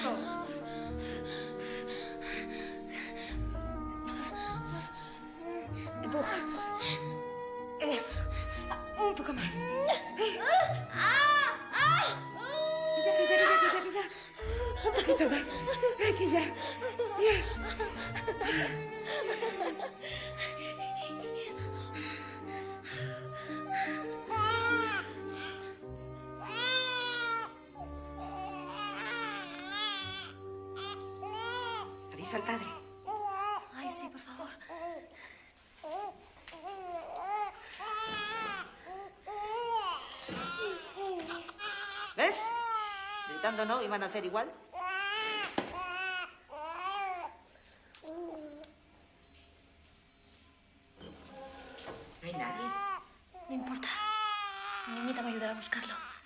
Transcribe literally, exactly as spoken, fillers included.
muerto. Empuja. Eso. Un poco más. Un poquito más. Aquí ya. Ya. Aviso al padre. Ay, sí, por favor. ¿Ves? Gritando no, iban a hacer igual. No hay nadie. No importa. Mi niñita me ayudará a buscarlo.